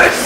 Isso!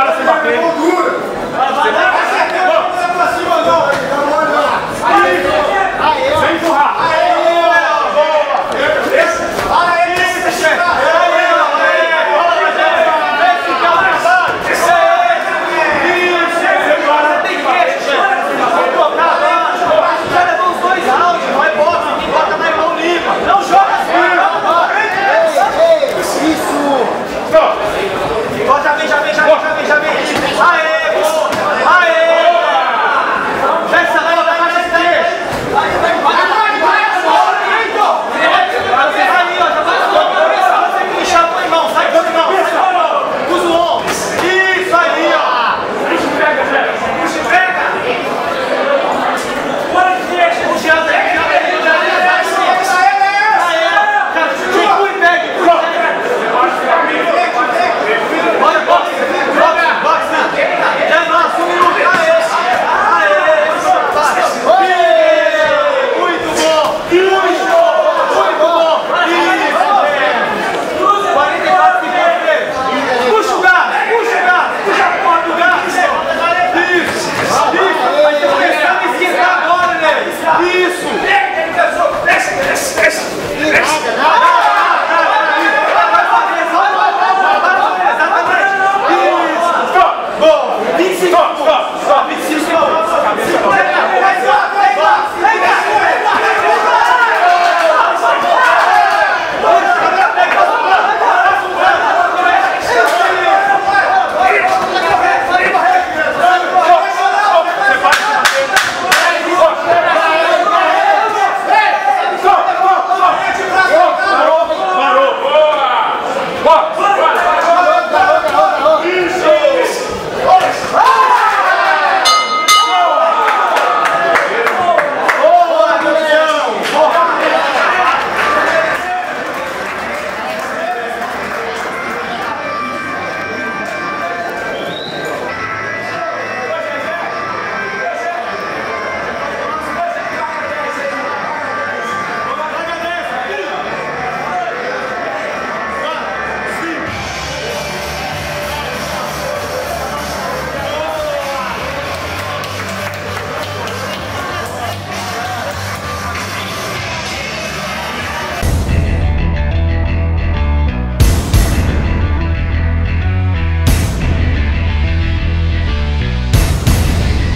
cara se bater.